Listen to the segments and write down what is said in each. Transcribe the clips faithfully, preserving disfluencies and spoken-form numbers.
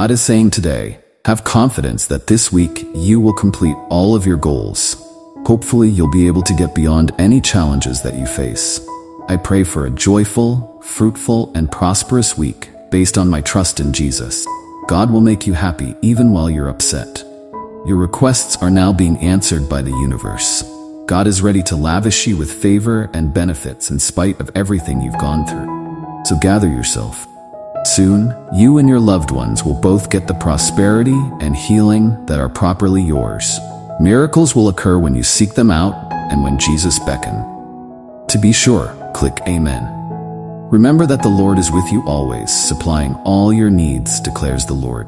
God is saying today, have confidence that this week you will complete all of your goals. Hopefully you'll be able to get beyond any challenges that you face. I pray for a joyful, fruitful, and prosperous week based on my trust in Jesus. God will make you happy even while you're upset. Your requests are now being answered by the universe. God is ready to lavish you with favor and benefits in spite of everything you've gone through. So gather yourself. Soon, you and your loved ones will both get the prosperity and healing that are properly yours. Miracles will occur when you seek them out and when Jesus beckons. To be sure, click Amen. Remember that the Lord is with you always, supplying all your needs, declares the Lord.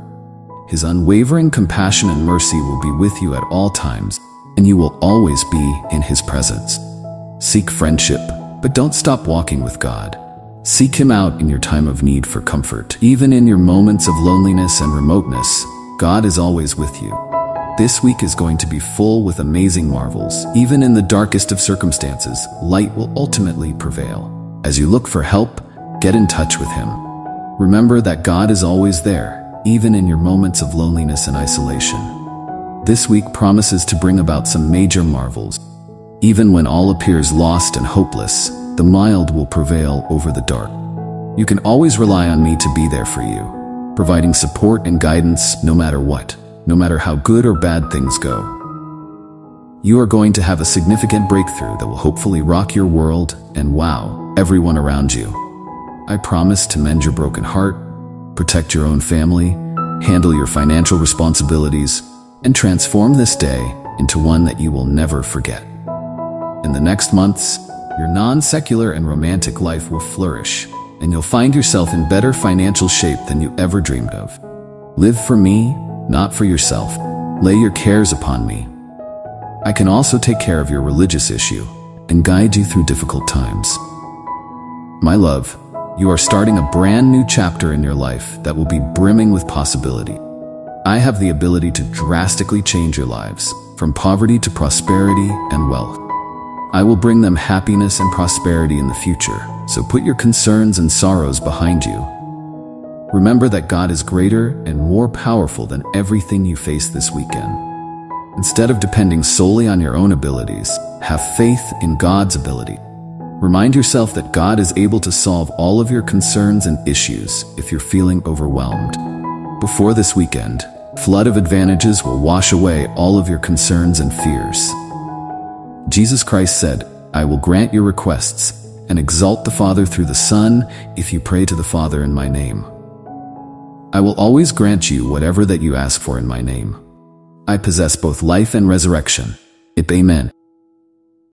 His unwavering compassion and mercy will be with you at all times, and you will always be in His presence. Seek friendship, but don't stop walking with God. Seek Him out in your time of need for comfort. Even in your moments of loneliness and remoteness, God is always with you. This week is going to be full with amazing marvels. Even in the darkest of circumstances, light will ultimately prevail. As you look for help, get in touch with Him. Remember that God is always there, even in your moments of loneliness and isolation. This week promises to bring about some major marvels. Even when all appears lost and hopeless, the mild will prevail over the dark. You can always rely on me to be there for you, providing support and guidance no matter what, no matter how good or bad things go. You are going to have a significant breakthrough that will hopefully rock your world and wow everyone around you. I promise to mend your broken heart, protect your own family, handle your financial responsibilities, and transform this day into one that you will never forget. In the next months, your non-secular and romantic life will flourish, and you'll find yourself in better financial shape than you ever dreamed of. Live for me, not for yourself. Lay your cares upon me. I can also take care of your religious issue and guide you through difficult times. My love, you are starting a brand new chapter in your life that will be brimming with possibility. I have the ability to drastically change your lives, from poverty to prosperity and wealth. I will bring them happiness and prosperity in the future, so put your concerns and sorrows behind you. Remember that God is greater and more powerful than everything you face this weekend. Instead of depending solely on your own abilities, have faith in God's ability. Remind yourself that God is able to solve all of your concerns and issues if you're feeling overwhelmed. Before this weekend, a flood of advantages will wash away all of your concerns and fears. Jesus Christ said, I will grant your requests and exalt the Father through the Son if you pray to the Father in my name. I will always grant you whatever that you ask for in my name. I possess both life and resurrection. Amen.